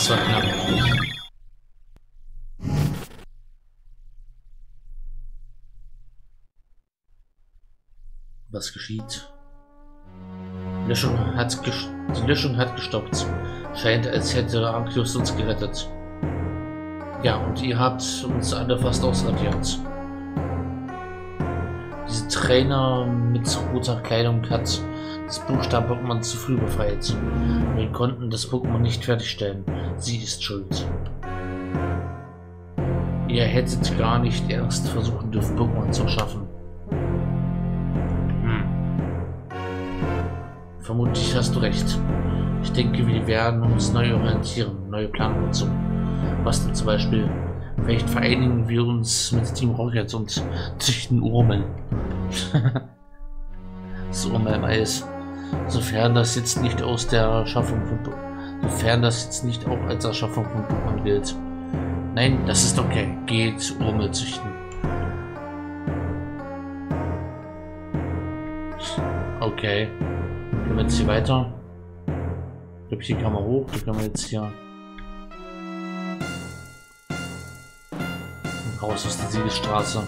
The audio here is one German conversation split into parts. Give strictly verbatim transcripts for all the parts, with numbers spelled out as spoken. das war knapp. Was geschieht? Löschung hat ges Die Löschung hat gestoppt. Scheint, als hätte Ankius uns gerettet. Ja, und ihr habt uns alle fast ausradiert. Diese Trainer mit roter Kleidung hat das Buchstaben-Pokémon zu früh befreit. Wir konnten das Pokémon nicht fertigstellen. Sie ist schuld. Ihr hättet gar nicht erst versuchen dürfen, Pokémon zu schaffen. Hm. Vermutlich hast du recht. Ich denke, wir werden uns neu orientieren, neue Planungen zu. Was denn zum Beispiel? Vielleicht vereinigen wir uns mit Team Rocket und züchten Urmeln. Das Urmeln-Eis. Sofern das jetzt nicht aus der Schaffung von Sofern das jetzt nicht auch als Erschaffung von Pokémon gilt. Nein, das ist okay. Geht Urmel züchten. Okay. Gehen wir jetzt hier weiter. Ich glaube, hier kann man hoch. Hier können wir jetzt hier raus aus der Siegesstraße.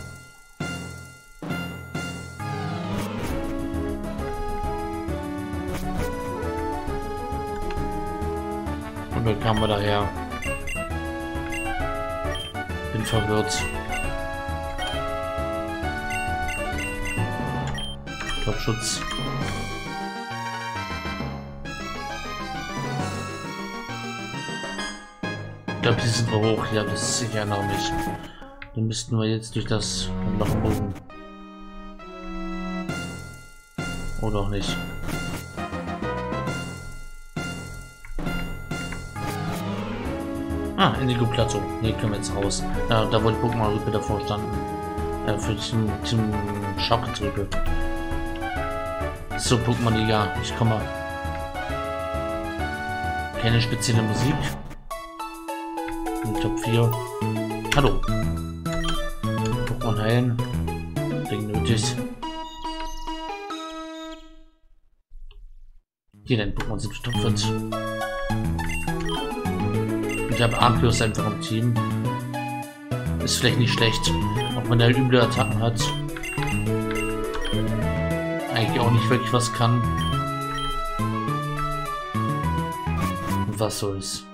Und dann kamen wir daher. Bin verwirrt. Kopfschutz. Ich glaube, die sind wir hoch. Ja, das ist sicher noch nicht. Dann müssten wir jetzt durch das Knoblauchbogen. Oder auch nicht. Ah, Indigo Plateau. Hier können wir jetzt raus. Ja, da wo die Pokémon-Rüppe davor standen. Ja, für den Team Schock-Rüppe. So, Pokémon-Liga. Ich komme. Keine spezielle Musik. In Top vier. Hallo. Und heilen. Ding nötig. Hier, dein Pokémon sind verstopft. Ich habe Ampius einfach im Team. Ist vielleicht nicht schlecht. Auch wenn er üble Attacken hat. Eigentlich auch nicht wirklich was kann. Und was soll's.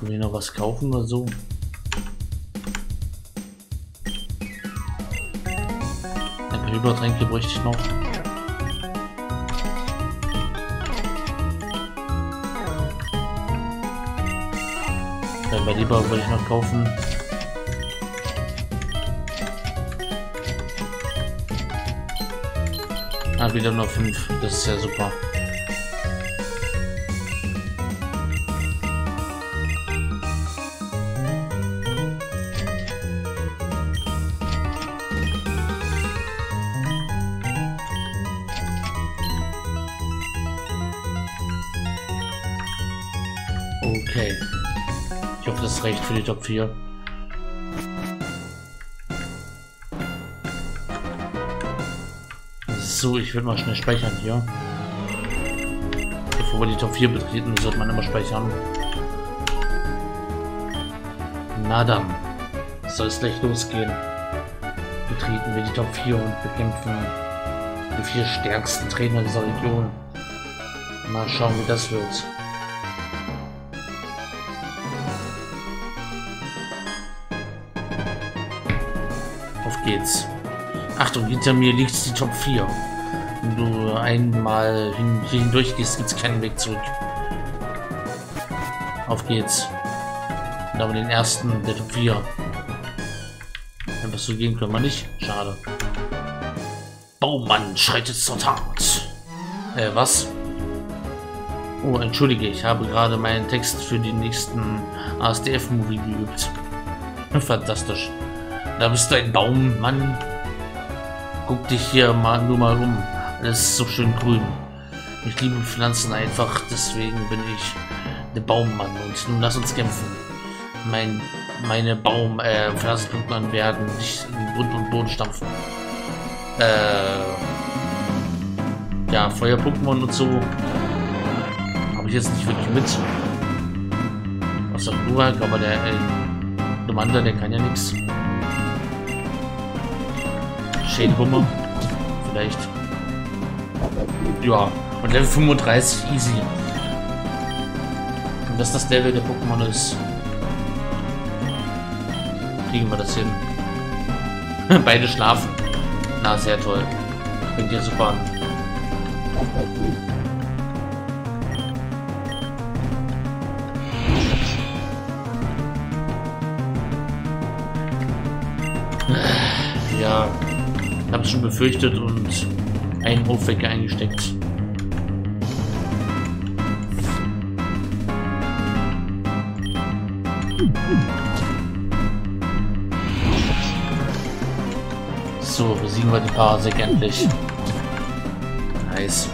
Können wir noch was kaufen oder so? Übertränke bräuchte ich noch. Ja, bei Lieber würde ich noch kaufen. Ah, wieder nur fünf. Das ist ja super. Recht für die Top vier. So, ich würde mal schnell speichern hier. Bevor wir die Top vier betreten, sollte man immer speichern. Na dann, soll es gleich losgehen. Betreten wir die Top vier und bekämpfen die vier stärksten Trainer dieser Region. Mal schauen, wie das wird. Geht's. Achtung, hinter mir liegt die Top vier. Wenn du einmal hin hindurch gehst, gibt's keinen Weg zurück. Auf geht's. Und aber den ersten der Top vier. Einfach so gehen können wir nicht. Schade. Baumann schreitet zur Tat. Äh, was? Oh, entschuldige, ich habe gerade meinen Text für den nächsten A S D F-Movie geübt. Fantastisch. Da bist du ein Baum, Mann. Guck dich hier mal nur mal um. Alles ist so schön grün. Ich liebe Pflanzen einfach, deswegen bin ich der Baummann. Und nun lass uns kämpfen. Mein, meine Baum, äh, Pflanzenpokémon werden dich in Grund und Boden stampfen. Äh, ja, Feuer-Pokémon und so. habe ich jetzt nicht wirklich mit. Außer Burak, aber der äh, Commander, der kann ja nichts. Schädelbombe. Vielleicht. Ja. Und Level fünfunddreißig easy. Und dass das Level der Pokémon ist. Kriegen wir das hin. Beide schlafen. Na, sehr toll. Könnt ihr super an. Ja, ich hab's schon befürchtet und einen Aufwecker eingesteckt. So, besiegen wir die Parasek endlich. Nice.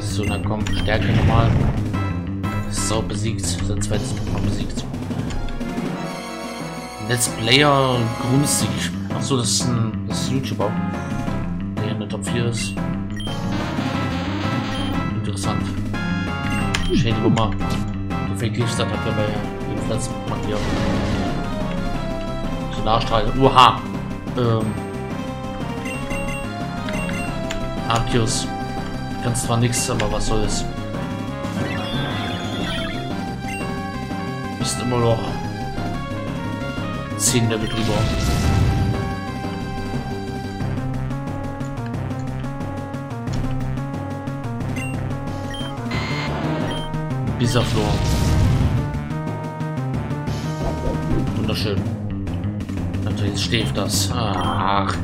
So, dann kommt Stärke nochmal. So, besiegt. Sein zweites Mal besiegt. Let's Player Grundsig. Achso, das ist ein, das ist ein YouTuber, der in der Top vier ist. Interessant. Schädel Nummer. Effektivstadt hat dabei jedenfalls man hier. Solarstrahl. Oha! Ähm. Ankius. Kann zwar nichts, aber was soll es? Ist immer noch zehn Level drüber. Bisaflor. Wunderschön. Also jetzt schläft das. Ach.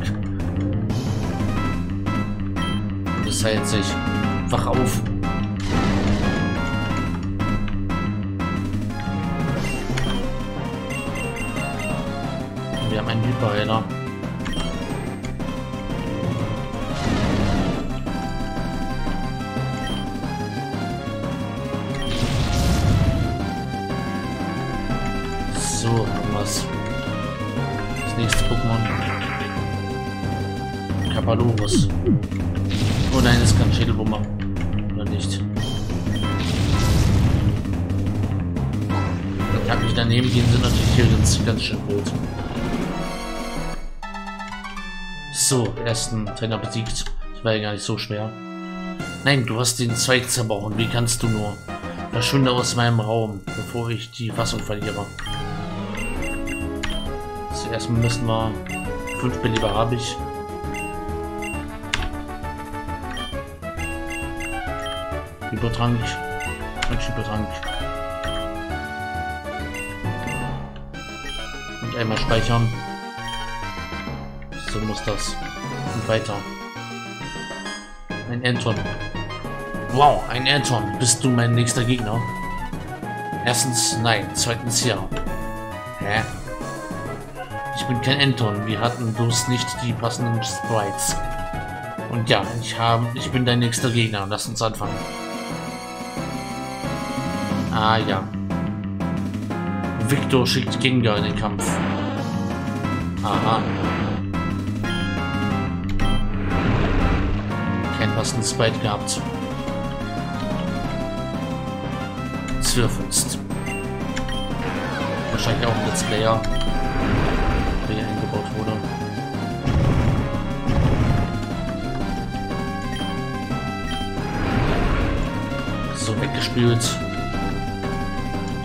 Das heilt sich. Wach auf. Wir haben einen Hyperheiler. So, haben wir's. Das nächste Pokémon. Kapaloris. Oh nein, das kann Schädelbomber. Oder nicht. Ich hab mich daneben, die sind natürlich hier ganz, ganz schön rot. So, ersten Trainer besiegt. Das war ja gar nicht so schwer. Nein, du hast den Zweig zerbrochen. Wie kannst du nur? Verschwinde aus meinem Raum, bevor ich die Fassung verliere. Zuerst müssen wir... fünf Beleber habe ich. Übertrank. Und Übertrank. Und einmal speichern. So muss das. Und weiter. Ein Enton. Wow, ein Enton. Bist du mein nächster Gegner? Erstens nein. Zweitens ja. Hä? Ich bin kein Enton. Wir hatten bloß nicht die passenden Sprites. Und ja, ich habe, ich bin dein nächster Gegner. Lass uns anfangen. Ah ja. Victor schickt Gengar in den Kampf. Aha. Einen Spite gehabt. Zwirrfust. Wahrscheinlich auch ein Let's Player, der hier eingebaut wurde. So, weggespült.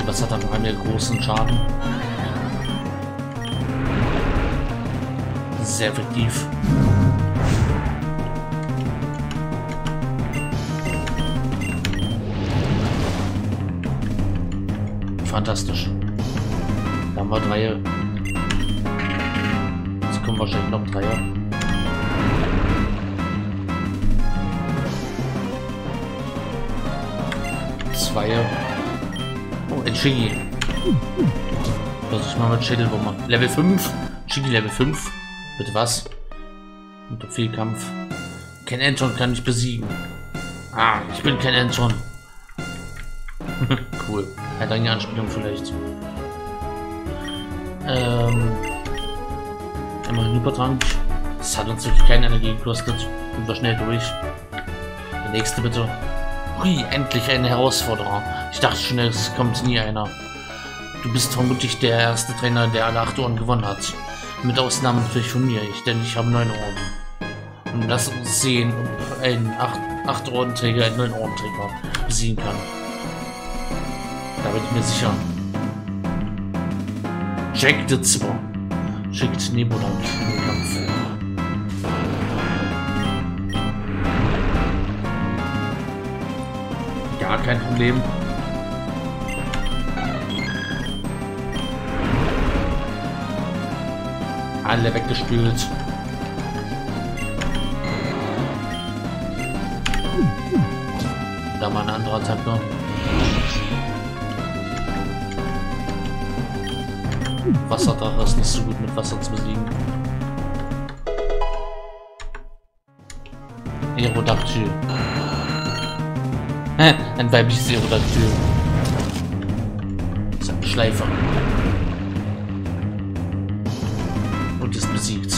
Das hat dann noch einen großen Schaden. Sehr effektiv. Fantastisch. Da haben wir drei. Jetzt kommen wahrscheinlich noch drei. Zwei. Oh, ein Shiggy. Lass ich mal mit Schädelbomber. Level fünf. Shiggy Level fünf. Bitte was? Unter Fehlkampf. Kein Enton kann ich besiegen. Ah, ich bin kein Enton. Cool. Hat eine Anspielung vielleicht. Ähm. Einmal Hypertrank. Das hat uns wirklich keine Energie gekostet. Sind wir schnell durch. Der nächste bitte. Ui, endlich eine Herausforderung. Ich dachte schon, es kommt nie einer. Du bist vermutlich der erste Trainer, der alle acht Ohren gewonnen hat. Mit Ausnahme natürlich von mir, ich, denn ich habe neun Ohren. Und lass uns sehen, ob ein acht Ohrenträger einen neun Ohrenträger besiegen kann. Da bin ich mir sicher. Jack Ditzber schickt Nebuland in den Kampf. Ja, kein Problem. Alle weggespült. Da war eine andere Attacke. Wasserdrache ist nicht so gut mit Wasser zu besiegen. Aerodactyl. Ein weibliches Aerodactyl. Das ist ein Schleifer. Ist besiegt.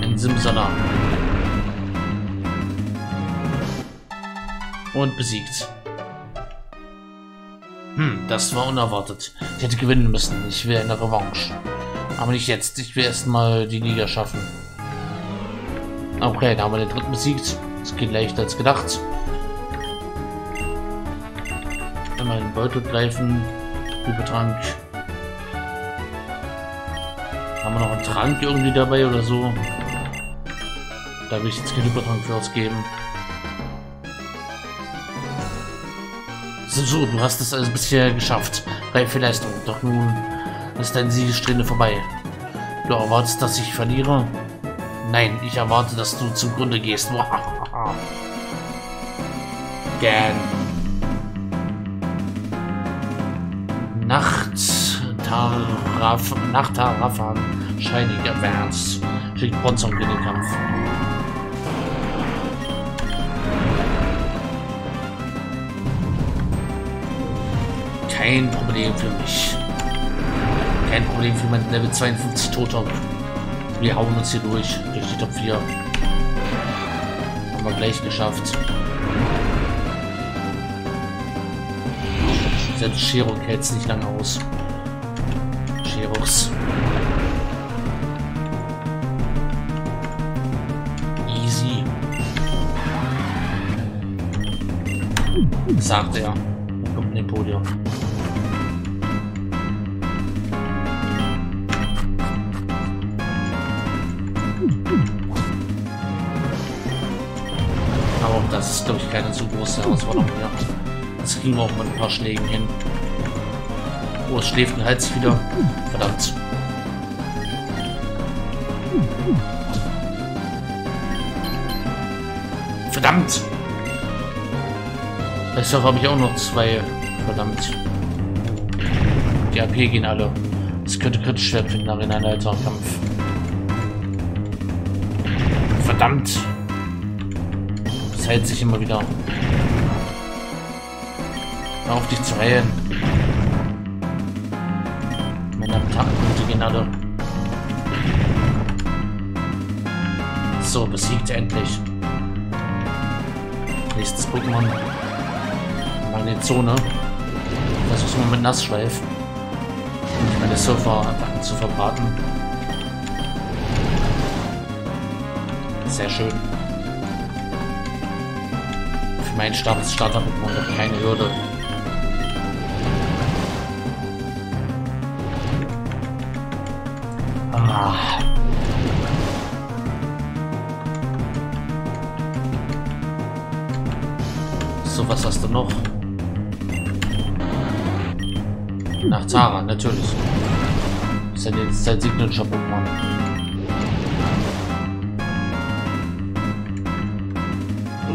Ein Simsala. Und besiegt. Hm, das war unerwartet. Ich hätte gewinnen müssen. Ich will eine Revanche. Aber nicht jetzt. Ich will erstmal die Liga schaffen. Okay, da haben wir den dritten besiegt. Das geht leichter als gedacht. Einmal den Beutel greifen. Übertrank. Haben wir noch einen Trank irgendwie dabei oder so? Da will ich jetzt keinen Übertrank für ausgeben. So, so, du hast es also bisher geschafft. Reife Leistung. Doch nun ist dein Siegestrände vorbei. Du erwartest, dass ich verliere? Nein, ich erwarte, dass du zugrunde gehst. Gern. Nacht. Nach Tarafan scheinig erwärts schickt Ponzan in den Kampf. Kein Problem für mich. Kein Problem für meinen Level zweiundfünfzig Totok. Wir hauen uns hier durch, durch die Top vier. Haben wir gleich geschafft. Selbst Cheroke hält es nicht lange aus. Easy, sagt er und kommt in den Podium. Aber auch das ist, glaube ich, keine so große Herausforderung mehr. Das kriegen wir auch mit ein paar Schlägen hin. Oh, es schläft ein Hals wieder. Verdammt. Verdammt! Deshalb habe ich auch noch zwei. Verdammt. Die A P gehen alle. Das könnte kritisch werden für den Arena-Leiter-Kampf. Verdammt! Das hält sich immer wieder. Hör auf dich zu heilen. So, besiegt endlich. Nächstes Pokémon. Magnetzone. Versuchen wir mit Nassschweif. Um nicht meine Surfer-Attacken zu verbraten. Sehr schön. Für meinen Start ist Starter-Pokémon doch keine Hürde. So, was hast du noch? Nach Tara, natürlich. Das ist ja jetzt sein Signature-Pokémon.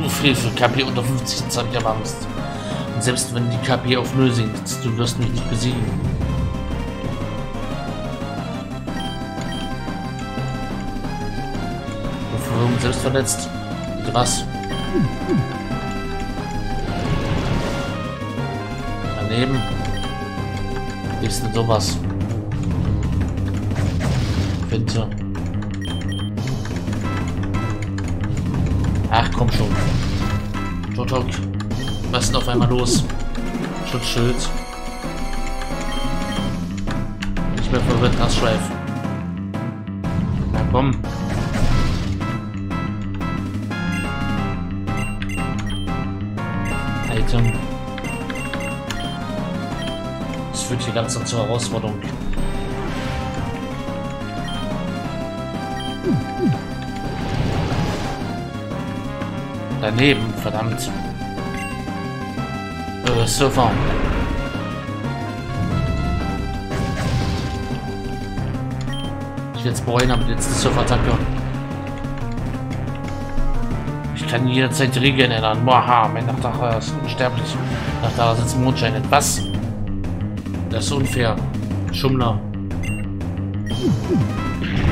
Oh, viel für K P unter fünfzig, jetzt habe ich aber Angst. Und selbst wenn die K P auf null sinkt, du wirst mich nicht besiegen. und selbst verletzt. Krass. Daneben. Wie ist denn sowas? Bitte. Ach komm schon. Totok. Was ist denn auf einmal los? Schutzschild. Nicht mehr verwirrt, Nassschweif. Na komm. Item. Das führt hier langsam zur Herausforderung. Daneben, verdammt. Äh, Surfer. Ich will jetzt bereuen, aber jetzt die Surfer-Attacke. Ich kann jederzeit die Regeln ändern. Boah, mein Nachtrag ist unsterblich. Nachtrag ist im Mondschein. Was? Das ist unfair. Schummler.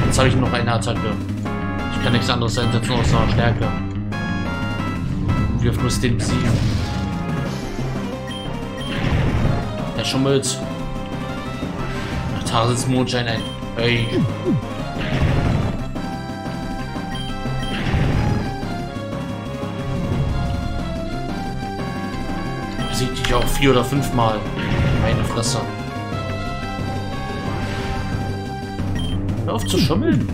Jetzt habe ich noch eine Attacke. Ich kann nichts anderes einsetzen außer Stärke. Wir müssen den besiegen. Er schummelt. Nach Tarsis Mondschein ein. Hey. Besiegt dich auch vier oder fünfmal. Meine Fresse. Hör auf zu schummeln.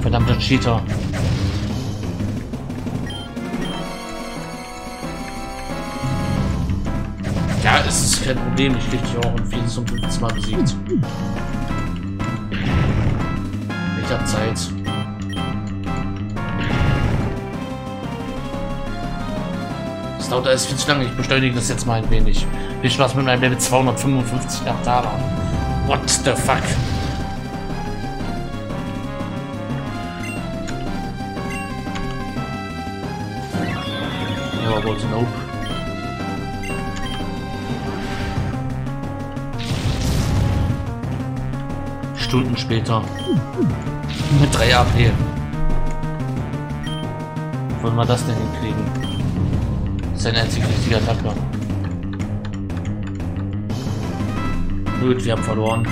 Verdammter Cheater. Ja, es ist kein Problem. Ich krieg dich auch um viertes und fünftes Mal besiegt. Ich hab Zeit. Das dauert alles viel zu lange. Ich beschleunige das jetzt mal ein wenig. Viel Spaß mit meinem Level zweihundertfünfundfünfzig nach Tarafan. What the fuck? Nope. Stunden später. Mit drei A P. Wollen wir das denn hinkriegen? Das ist ein einzig richtiger Attacker. Gut, wir haben verloren.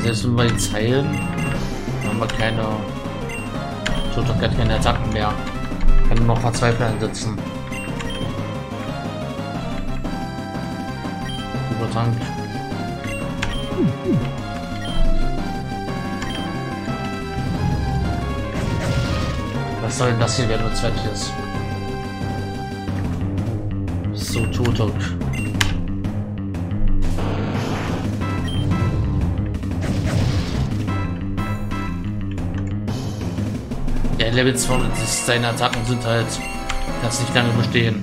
Selbst wenn wir jetzt heilen, haben wir keine. Totok hat keine Attacken mehr. Kann nur noch verzweifelt einsetzen. Übertank. Was soll denn das hier werden, was fertig ist? So, Totok. Level zwei, seine Attacken sind halt, das nicht lange bestehen.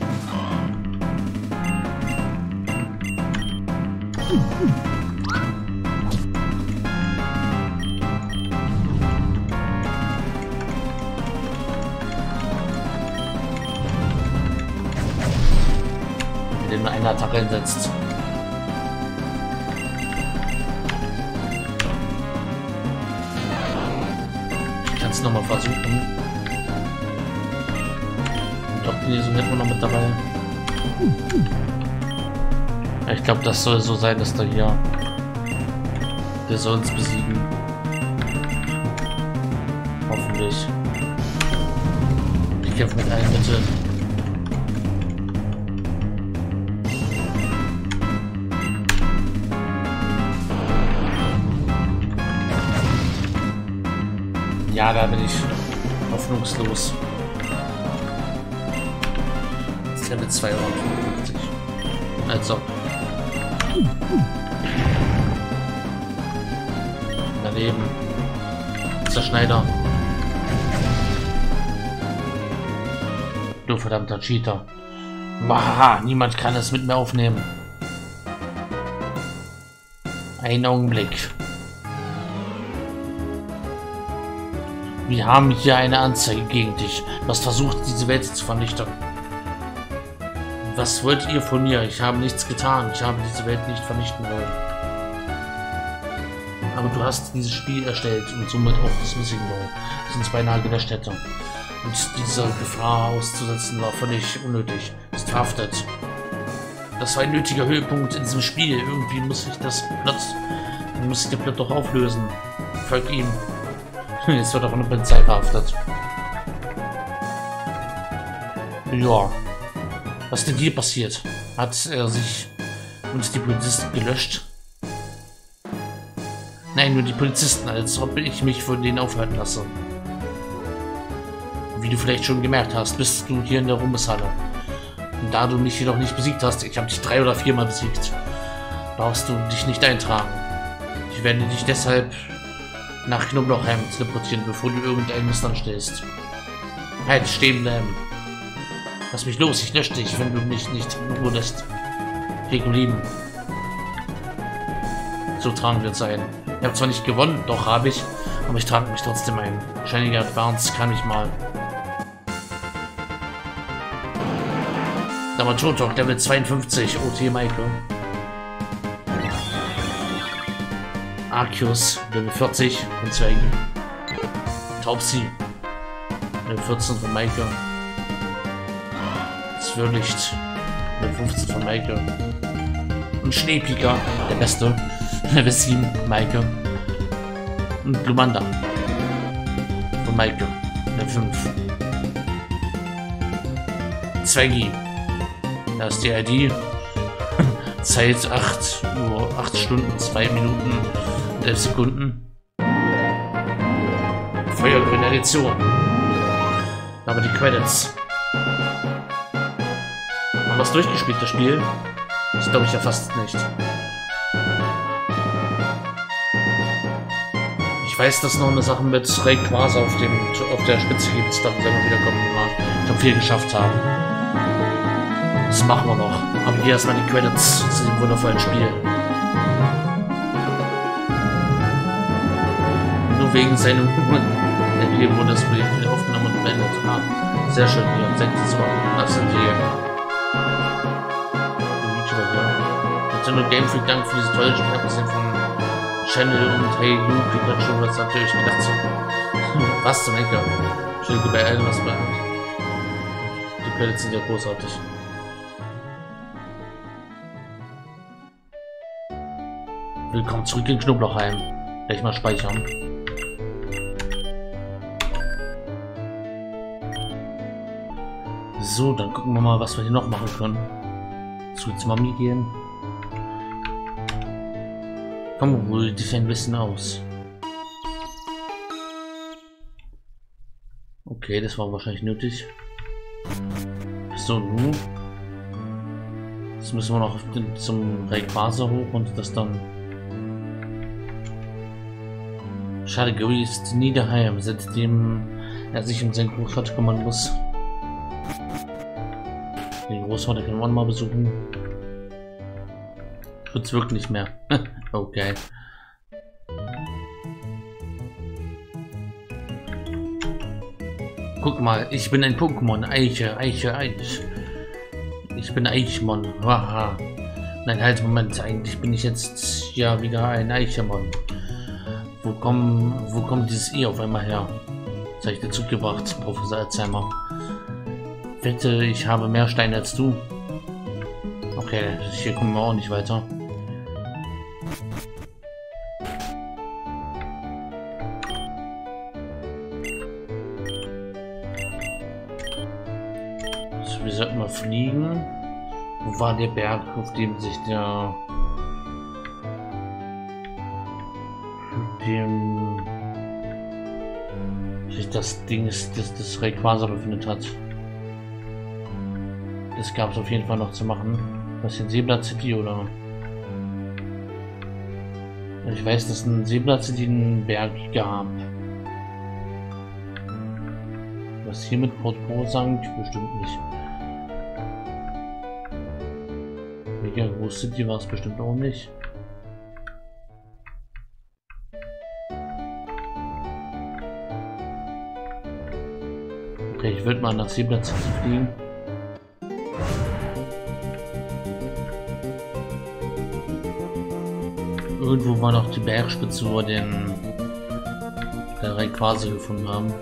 Wenn man eine Attacke einsetzt. Ich kann es nochmal versuchen. So hätten wir noch mit dabei. Ich glaube, das soll so sein, dass da hier der soll uns besiegen. Hoffentlich. Ich kämpfe mit allen Mitteln. Ja, da bin ich hoffnungslos. Level zweihundertfünfundfünfzig. Also. Daneben. Zerschneider. Du verdammter Cheater. Maha, niemand kann es mit mir aufnehmen. Einen Augenblick. Wir haben hier eine Anzeige gegen dich. Du hast versucht, diese Welt zu vernichten. Was wollt ihr von mir? Ich habe nichts getan. Ich habe diese Welt nicht vernichten wollen. Aber du hast dieses Spiel erstellt und somit auch das Missingno. Das sind zwei nahegelegene Städte. Und dieser Gefahr auszusetzen war völlig unnötig. Es verhaftet. Das war ein nötiger Höhepunkt in diesem Spiel. Irgendwie muss ich das Plot, muss ich den Plot doch auflösen. Folgt ihm. Jetzt wird er von der Polizei verhaftet. Ja. Was denn hier passiert? Hat er sich und die Polizisten gelöscht? Nein, nur die Polizisten, als ob ich mich von denen aufhalten lasse. Wie du vielleicht schon gemerkt hast, bist du hier in der Ruhmeshalle. Und da du mich jedoch nicht besiegt hast, ich habe dich drei oder viermal besiegt, brauchst du dich nicht eintragen. Ich werde dich deshalb nach Knoblauchheim teleportieren, bevor du irgendeinen Mist anstellst. Halt, stehen bleiben. Lass mich los, ich lösche dich, wenn du mich nicht wurdest. Gegen Lieben. So tragen wir es ein. Ich habe zwar nicht gewonnen, doch habe ich, aber ich trage mich trotzdem ein. Shiniger Advance kann ich mal. Totok, Level zweiundfünfzig, O T Maike. Ankius, Level vierzig von Zweigen. Taubsi, Level vierzehn von Maike. Zwirrlicht, Level fünfzehn von Maike. Und Schneepika, der beste, Level sieben, Maike. Und Glumanda von Maike, Level fünf. Zweigen. Da ist die I D. Zeit acht Uhr, acht Stunden, zwei Minuten und elf Sekunden. Feuergrüne Edition. Aber die Credits. Haben wir es durchgespielt, das Spiel? Das glaube ich ja fast nicht. Ich weiß, dass es noch eine Sache mit Rayquaza auf, dem, auf der Spitze gibt, dass wir wiederkommen, die wir viel geschafft haben. Das machen wir noch. Aber hier erstmal die Credits zu diesem wundervollen Spiel. Nur wegen seinem Spiel wurde das Projekt wieder aufgenommen und beendet. Ah, sehr schön hier. Und sechs Uhr absent hier. Nintendo Game Freak, Dank für diese tolle Spiel. Abgesehen von Channel und Hey You Pikachu, was natürlich gedacht zu. Was zum Henker. Entschuldige bei allem, was bleibt. Die Credits sind ja großartig. Willkommen zurück in Knoblauchheim. Gleich mal speichern. So, dann gucken wir mal, was wir hier noch machen können. Zu Mami gehen. Komm, hol dich ein bisschen aus. Okay, das war wahrscheinlich nötig. So, nun. Jetzt müssen wir noch auf den, zum Rayquaza hoch und das dann. Schade, Gary ist nie daheim, seitdem er sich um seinen Großvater kümmern muss. Den Großvater kann man mal besuchen. Tut's wirklich nicht mehr. Okay. Guck mal, ich bin ein Pokémon. Eiche, Eiche, Eich. Ich bin Eichmon. Haha. Nein, halt, Moment. Eigentlich bin ich jetzt ja wieder ein Eichemon. Wo, kommen, wo kommt dieses I auf einmal her? Das habe ich dazu gebracht, Professor Alzheimer. Wette, ich habe mehr Steine als du. Okay, hier kommen wir auch nicht weiter. So, wir sollten mal fliegen. Wo war der Berg, auf dem sich der... Dem sich das Ding ist, das, das Rayquaza befindet hat. Das gab es auf jeden Fall noch zu machen. Was in Seeblatt City oder? Ich weiß, dass in Seeblatt City einen Berg gab. Was hier mit Port Ponzan bestimmt nicht. Mega groß City war es bestimmt auch nicht. Ich würde mal nach Seeblatt City fliegen. irgendwo war noch die Bergspitze, wo wir den Rayquaza gefunden haben.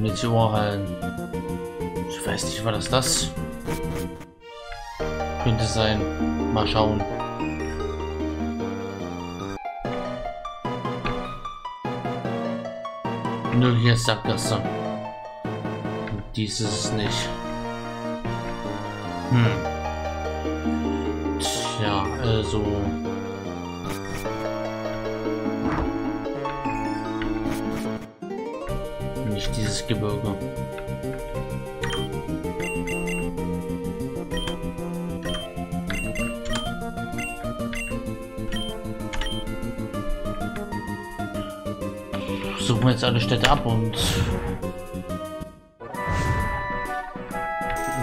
Meteorhallen. Ich weiß nicht, war das das? Könnte sein. Mal schauen. Nur hier ist Sackgasse. Dies ist es nicht. Hm. Tja, also. Nicht dieses Gebirge. Suchen wir jetzt alle Städte ab und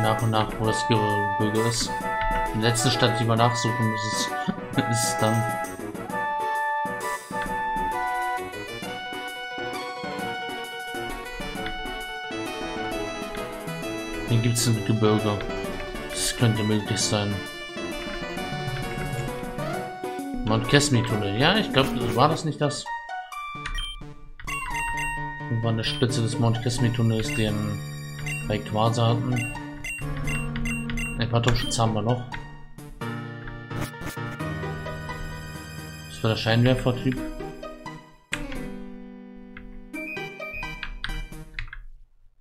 nach und nach, wo das Gebirge ist. Die letzte Stadt, die wir nachsuchen müssen, ist dann. Hier gibt es ein Gebirge. Das könnte möglich sein. Mount Kesmi-Tunnel. Ja, ich glaube, war das nicht das? Irgendwann an der Spitze des Mount Kesmi-Tunnels, den Rayquaza hatten. Ein paar Topschütze haben wir noch. Das war der Scheinwerfer-Typ.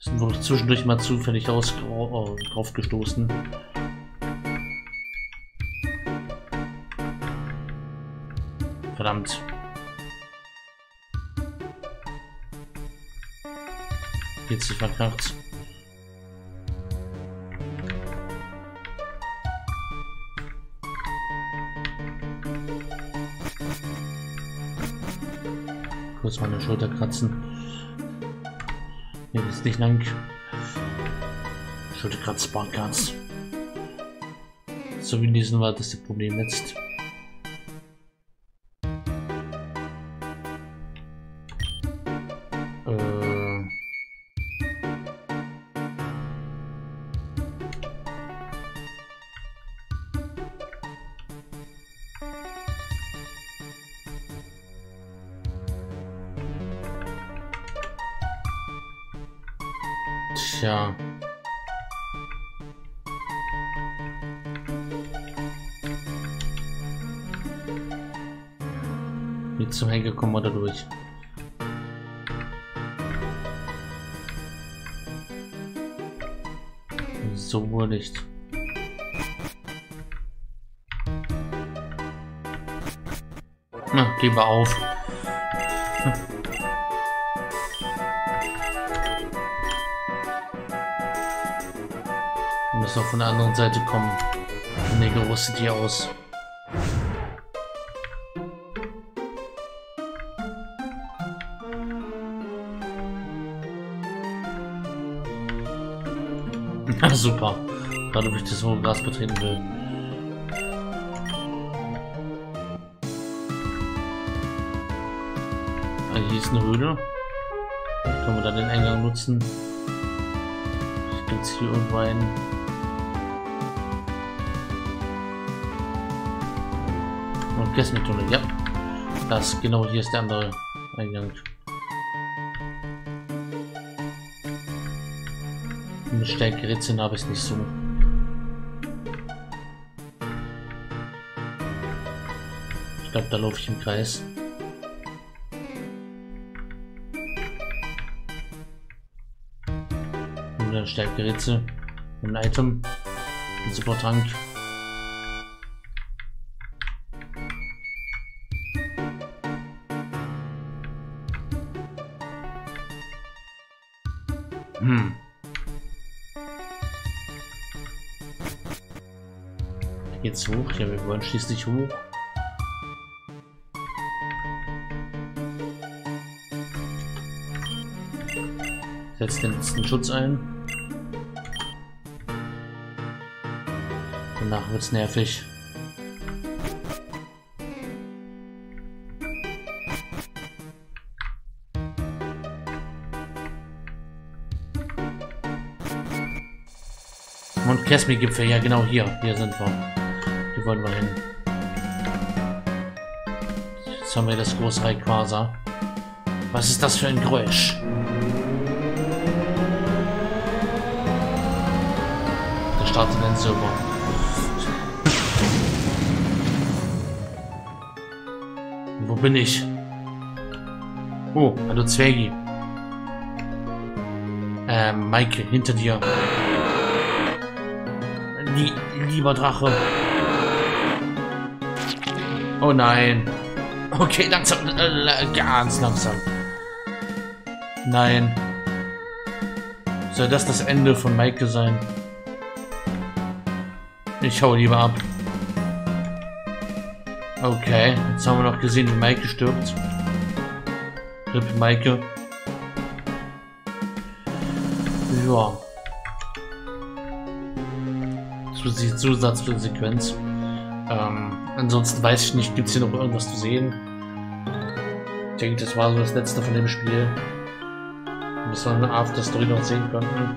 Sind wohl zwischendurch mal zufällig raus, oh, drauf gestoßen. Verdammt. Jetzt ist man nachts. Kurz meine Schulter kratzen. Hier ist nicht lang. Schulter kratzt, Sparkatz. So wie in diesem war das das Problem jetzt. Tja. Wie zum Henker kommen wir da durch. So wohl nicht. Na, gebe auf. Wir müssen auch von der anderen Seite kommen. Von Negro City aus. Na super. Gerade, wo ich das hohe Gras betreten will. Also hier ist eine Höhle. Können wir da den Eingang nutzen? Gibt es hier irgendwo einen? Und Kesmi-Tunnel, ja. Das, genau, hier ist der andere Eingang. Mit Stärkerätseln habe ich es nicht so. Ich glaube, da laufe ich im Kreis. Und dann Stärkerätsel. Und ein Item. Ein Supertank. Hm. Geht's hoch? Ja, wir wollen schließlich hoch. Setz den letzten Schutz ein. Danach wird's nervig. Crespi-Gipfel, ja genau, hier. Hier sind wir. Hier wollen wir hin. Jetzt haben wir das große Rayquaza. Was ist das für ein Geräusch? Da startet ein Server. Wo bin ich? Oh, hallo Zwergi. Ähm, Maike, hinter dir. Lie lieber Drache. Oh nein. Okay, langsam. Äh, ganz langsam. Nein. Soll das das Ende von Maike sein? Ich hau lieber ab. Okay, jetzt haben wir noch gesehen, wie Maike stirbt. Rip Maike. Ja. So die Zusatzsequenz. Ähm, ansonsten weiß ich nicht, gibt es hier noch irgendwas zu sehen? Ich denke, das war so das letzte von dem Spiel. Bis wir eine Afterstory noch sehen könnten.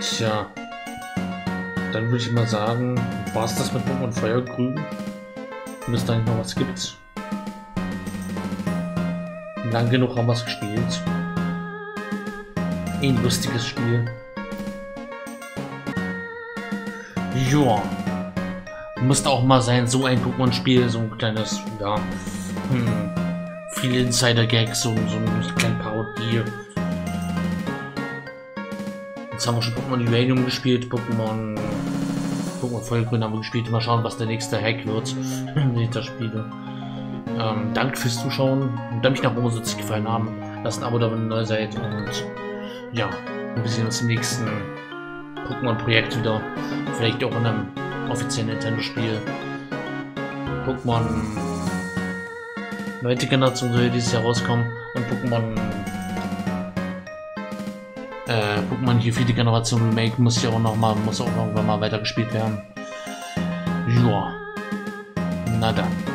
Tja. Dann würde ich mal sagen, war es das mit Pokémon Feuergrün? Bis dahin noch was gibt's. Lang genug haben wir es gespielt. Ein lustiges Spiel. Joa. Müsste auch mal sein, so ein Pokémon-Spiel, so ein kleines, ja, hm, viele Insider-Gags, so, so eine kleine Parodie. Jetzt haben wir schon Pokémon Uranium gespielt, Pokémon Pokémon Vollgrün haben wir gespielt. Mal schauen, was der nächste Hack wird. Nächster Spiele. Ähm, danke fürs Zuschauen. Und dann mich nach oben so gefallen haben. Lasst ein Abo da, wenn ihr neu seid. Und ja, wir sehen uns im nächsten Pokémon-Projekt wieder. Vielleicht auch in einem offiziellen Nintendo-Spiel. Pokémon neunte Generation soll dieses Jahr rauskommen. Und Pokémon. Äh, Pokémon hier vierte Generation Remake muss ja auch noch mal, muss auch irgendwann mal weitergespielt werden. Joa. Na dann.